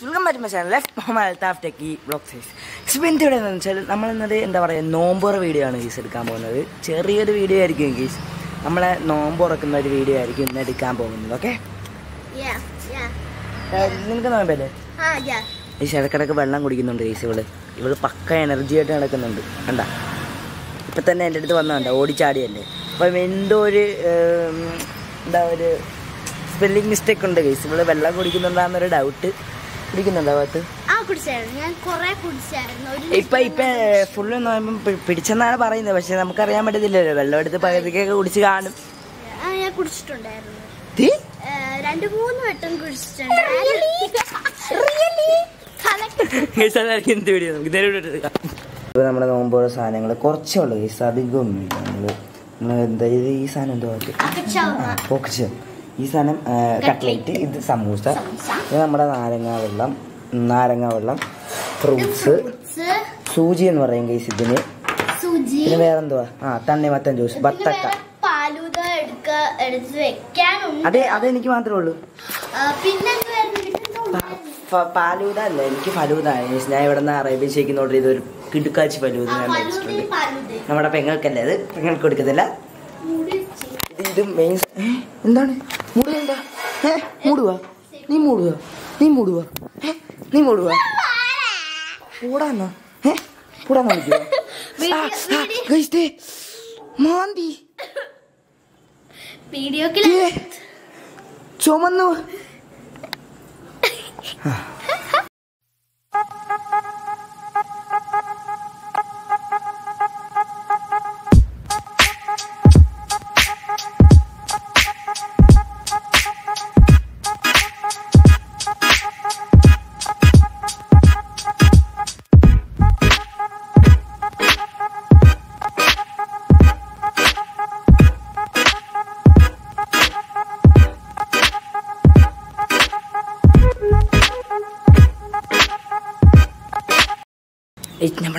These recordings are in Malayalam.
Welcome back to my channel. Left Mama Altaf Techie Vlog Size. Today, we are going to do a number video. We are going to do a video. Okay? Yeah, yeah. Yeah. This is a good What do you think? I could say, I could say. If I pay full and I'm pitching an hour in the Western, I'm carrying a little load at the Pagaka would see. I could stand there. Really? This is a cutlet. This is samosa. This is fruits. Suji is a Suji. This is a Mudinda, eh? Mudua, ni mudua, ni mudua, eh? Ni mudua. Purana, eh? Purana mudua. Guys, de, mandi. Video ke liye. Chomanu.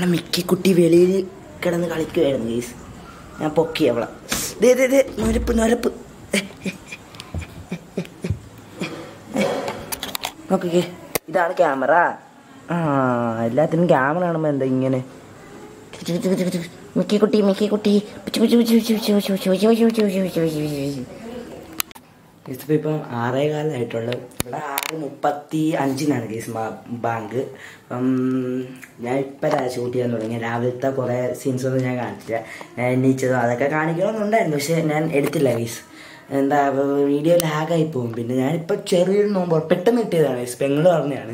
Mickey could be really cut on the Galicus. A pokiabla. They did it, not a punarap. Okay, that camera. Ah, Latin camera and the Indian. Mickey could be Mickey could be. It's people are a little. Patti Anjinagis Bang. Parasutian, I will talk or a sins of the Naganta and each other like a carnival and the same and edit levies. And I will read a hagai pump in the night, but cherry number petamity, Spengler,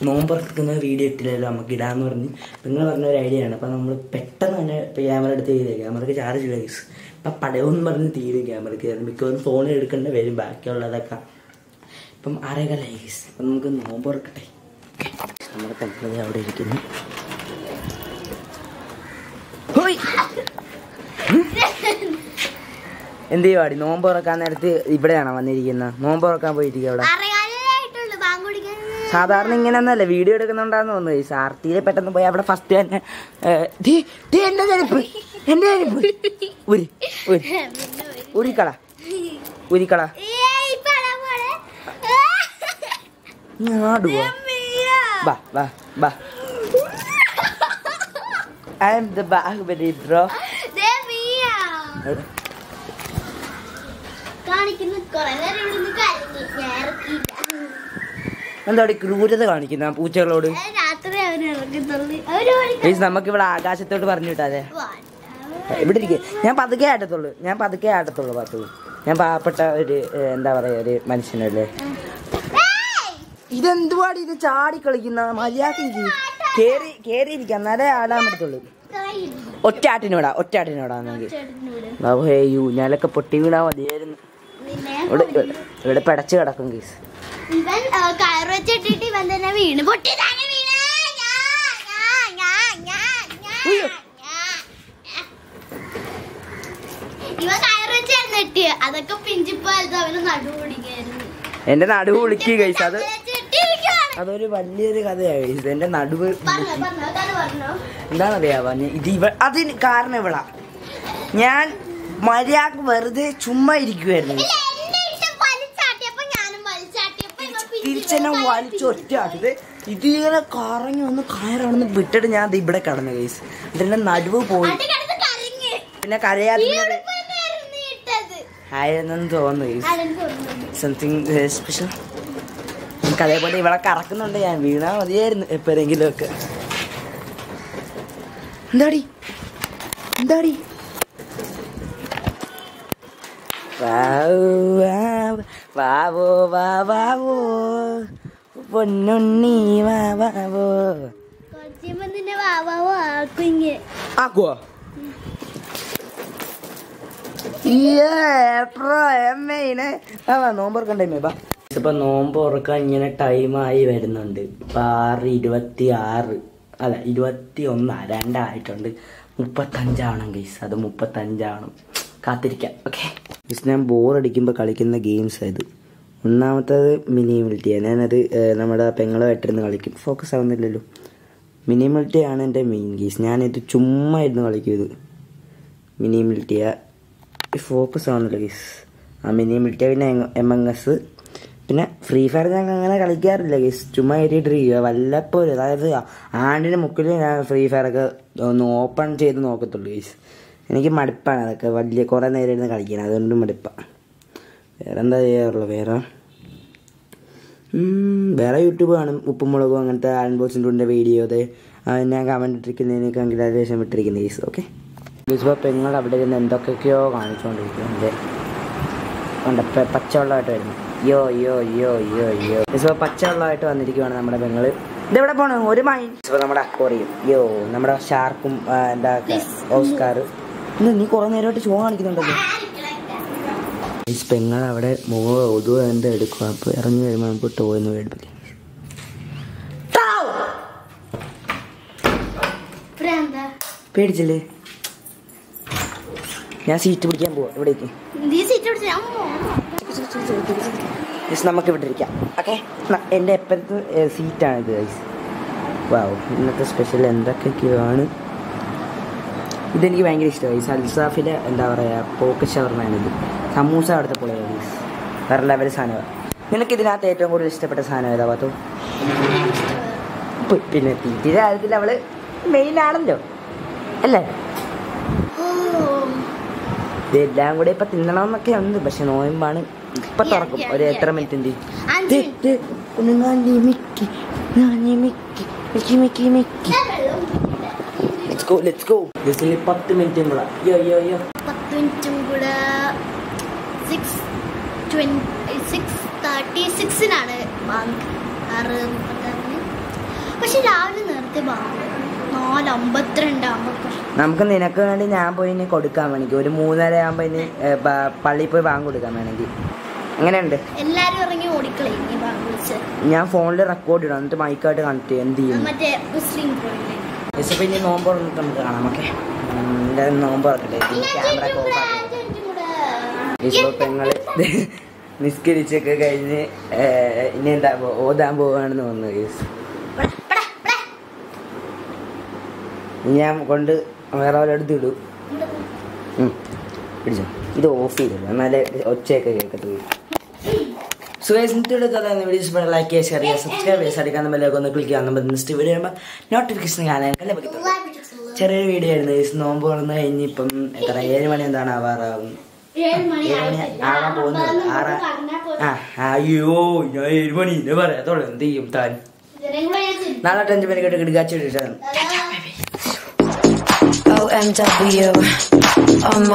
number video till Lamakidam, Penguin idea and upon petam and Payamar at the American charge legs. Papadon Martin theory American because phone it can very back your ladaka. Pum Araga legs, Pungan no work. In the yard, no more can at the Ibrana Manirina, no more can wait together. Sadarning in another video to Kandan is Arti pattern by our first ten. The end Bah, bah, bah. I'm the Bahubadi, bro. They're meow. Garnic in the corner. Then what is the chartical in the Malayaki? Carry the Ganada Adam. O Tatinoda, O Tatinoda. Now, hey, you Nalaka Potina, the Patacher of Congress. Even a chirotative and then I mean, what did I mean? I don't know if you are there. You can't do it. You can't do it. You can't do it. You can't do it. You can't do it. You can't do it. You തിരിച്ചെന്നെ വലിച്ചൊറ്റയാട്ടത് ഇതിങ്ങനെ കറങ്ങി ഒന്ന് കയറാണെന്ന് വിട്ടിട്ട് ഞാൻ അത് ഇവിടെ കിടന്നു ഗൈസ്. ഇതിന്റെ നടുവ് പോയി പിന്നെ കരയാത്ത ആയിരുന്നെന്ന് തോന്നുന്നു. Something special. നമുക്ക് അതേപോലെ ഇവിടെ കറക്കുന്നുണ്ട്. ഞാൻ വീണാൽ മതിയായിരുന്നു എപ്പോഴെങ്കിലും ഒക്കെ. എന്താടി എന്താടി വാവോ വാ വാവോ പൊന്നുണ്ണി വാ വാവോ ആക്കുവോ ഇപ്പം നോമ്പ് തുറക്കാൻ ഇങ്ങനെ ടൈമായി വരുന്നുണ്ട്. ഇപ്പം 6:26 അല്ല 21 രണ്ടായിട്ടുണ്ട്. 35 ഗൈസ്. അത് 35 കാത്തിരിക്കാം. ഓക്കെ ഗൈസ്, ഞാൻ ബോറടിക്കുമ്പോൾ കളിക്കുന്ന ഗെയിംസ് ആയത്. ഒന്നാമത്തത് മിനി മിൽറ്റിയാണ്. ഞാനത് നമ്മുടെ പെങ്ങളുമായിട്ടിരുന്ന് കളിക്കും. ഫോക്കസ് ആവുന്നില്ലല്ലോ. മിനി മിൽറ്റിയാണ് എൻ്റെ മെയിൻ ഗെയിംസ്. ഞാനിത് ചുമ്മാ ഇരുന്ന് കളിക്കും. ഇത് മിനി മിൽറ്റിയ ഫോക്കസ് ആവുന്നില്ല ഗൈസ്. ആ മിനി മിൽറ്റിയ പിന്നെ എമംഗസ് പിന്നെ ഫ്രീ ഫയർ ഞങ്ങൾ അങ്ങനെ കളിക്കാറില്ല ഗൈസ്. ചുമ്മാ ഏറ്റിട്ടിരിക്കുക വല്ലപ്പോഴും. അതായത് ആണ്ടിന് മുക്കിൽ ഞാൻ ഫ്രീ ഫയറൊക്കെ ഒന്ന് ഓപ്പൺ ചെയ്ത് നോക്കത്തുള്ളൂ ഗൈസ്. എനിക്ക് മടുപ്പാണ് അതൊക്കെ വലിയ കുറേ നേരം ഇരുന്ന് കളിക്കണം. അതുകൊണ്ട് മടുപ്പാണ്. വേറെ എന്താ ചെയ്യാറുള്ളൂ? വേറെ യൂട്യൂബ് കാണും. ഉപ്പുമുളകും അങ്ങനത്തെ ആൻബോസിൻ്റെ വീഡിയോ അത് ഞാൻ കമൻറ്റ് ഇട്ടിരിക്കുന്നതിന് കൺഗ്രാജുലേഷൻ വിട്ടിരിക്കുന്നത് ഗൈസ്. ഓക്കെ ഗൈസ്, ഇപ്പോൾ പെങ്ങൾ അവിടെ ഇരുന്ന് എന്തൊക്കെയൊക്കെയോ കാണിച്ചുകൊണ്ടിരിക്കും. എൻ്റെ ഉണ്ട് പച്ചവെള്ളമായിട്ട് വരുന്നു. യോ യോ യോ യോ യോ ഗൈസ്, പച്ചവെള്ളമായിട്ട് വന്നിരിക്കുവാണ് നമ്മുടെ പെങ്ങൾ. ഇതെവിടെ പോണു? ഒരു മൈൻഡ്. ഇപ്പോൾ നമ്മുടെ അക്വറിയും യോ നമ്മുടെ ഷാർക്കും എന്താ ഓസ്കാർ നീ കുറേ നേരമായിട്ട് ഷോ കാണിക്കുന്നുണ്ടല്ലോ. ഗൈസ്, പെങ്ങൾ അവിടെ മുഖം ഒതു എന്താ എടുക്കുക. അപ്പോൾ ഇറങ്ങി വരുമ്പോൾ നമുക്ക് ടോയെന്ന് മേടിപ്പിക്കും. പേടിച്ചില്ലേ? ഞാൻ സീറ്റ് പിടിക്കാൻ പോവാ. ഇവിടേക്ക് നമുക്ക് ഇവിടെ ഇരിക്കാം. ഓക്കെ, എൻ്റെ എപ്പോഴത്തെ സീറ്റാണിത് ഗൈസ്. വാവ്, ഇന്നത്തെ സ്പെഷ്യൽ എന്തൊക്കെയൊക്കെയാണ്. ഇതെനിക്ക് ഭയങ്കര ഇഷ്ടമായി. അൽസാഫിലെ എന്താ പറയുക പോക്കറ്റ് ഷവർമ്മയാണിത്. സമൂസ അവിടുത്തെ പൊളിയാണ് ഗൈസ്. വേറെ ലെവൽ സാധനമാണ്. നിനക്ക് ഇതിനകത്ത് ഏറ്റവും കൂടുതൽ ഇഷ്ടപ്പെട്ട സാധനം ഏതാ? പാത്തു പിന്നെ തീറ്റയുടെ കാര്യത്തിൽ അവള് മെയിൻ ആണല്ലോ അല്ലേ? ഇതെല്ലാം കൂടെ ഇപ്പൊ തിന്നണമെന്നൊക്കെ ഉണ്ട്. പക്ഷെ നോയമ്പാണ്. ഇപ്പൊ തുറക്കും ഒരു എത്ര മിനിറ്റിന്റെ നമുക്ക് നിനക്ക് വേണ്ടി ഞാൻ പോയി ഇനി കൊടുക്കാൻ വേണമെങ്കിൽ ഒരു 3:30 ആകുമ്പോൾ ഇനി പള്ളിയിൽ പോയി ബാങ്ക് കൊടുക്കാൻ വേണമെങ്കിൽ അങ്ങനെയുണ്ട്. ഞാൻ ഫോണിൽ റെക്കോർഡ് ഇടാം. എന്നിട്ട് മൈക്കായിട്ട് കണക്ട് ചെയ്യാം. എന്ത് ചെയ്യും? ഇനി നോമ്പ് തുറന്നിട്ട് നമുക്ക് കാണാം. ഓക്കെ, എന്തായാലും നോമ്പ് തുറക്കട്ടെ. ക്യാമറ പെങ്ങള് നിസ്കരിച്ചൊക്കെ കഴിഞ്ഞ് ഇനി എന്താ ഓതാൻ പോവുകയാണെന്ന് തോന്നുന്നു ഗൈസ്. ഞാൻ കൊണ്ട് വേറെ ഒരിടത്ത് ഇടും. പിടിച്ചോ, ഇത് ഓഫ് ചെയ്തിടും. എന്നാലേ ഒച്ചയൊക്കെ കേൾക്കത്തുള്ളൂ. സുഖേഷനത്തോട് കഥ വീഡിയോ ലൈക്ക് ചെയ്യുക, ഷെയർ ചെയ്യുക, സബ്സ്ക്രൈബ് ചെയ്യുക, സടിക്കാൻ ബെല്ലൊക്കെ ഒന്ന് ക്ലിക്ക് ചെയ്യാൻ. നമ്മൾ നെക്സ്റ്റ് വീഡിയോ വരുമ്പോൾ നോട്ടിഫിക്കേഷൻ കാണാൻ പറ്റും. ചെറിയൊരു വീഡിയോ ആയിരുന്നു ഗൈസ്. നോമ്പ് തുറന്ന് കഴിഞ്ഞിപ്പം എത്ര 7 മണി എന്താണ് ആവാറാകും? 7 മണി ആവാൻ പോകുന്നത്. അയ്യോ ഞാൻ 7 മണി ഇന്ന് പറയാത്തോളൂ. എന്ത് ചെയ്യും താൻ? നാളെ 5 മണി കേട്ട് കിടക്കാച്ചിട്ടാണ്. OMW